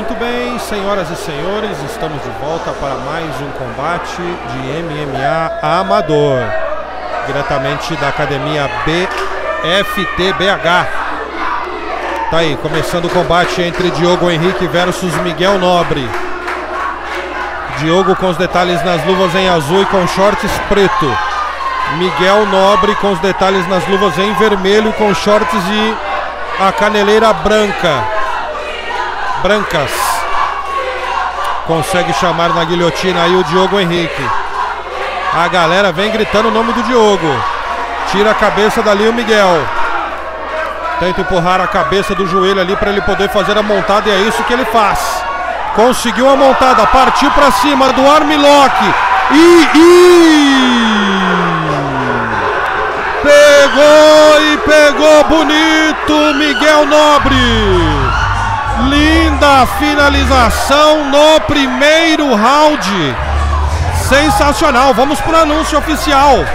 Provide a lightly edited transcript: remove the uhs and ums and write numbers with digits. Muito bem, senhoras e senhores, estamos de volta para mais um combate de MMA amador, diretamente da academia BFTBH. Tá aí, começando o combate entre Diogo Henrique versus Miguel Nobre. Diogo com os detalhes nas luvas em azul e com shorts preto. Miguel Nobre com os detalhes nas luvas em vermelho, com shorts e a caneleira brancas. Consegue chamar na guilhotina aí o Diogo Henrique. A galera vem gritando o nome do Diogo. Tira a cabeça dali o Miguel. Tenta empurrar a cabeça do joelho ali para ele poder fazer a montada, e é isso que ele faz. Conseguiu a montada, partiu para cima do armlock. Pegou bonito Miguel Nobre. Linda finalização no primeiro round. Sensacional, vamos para o anúncio oficial.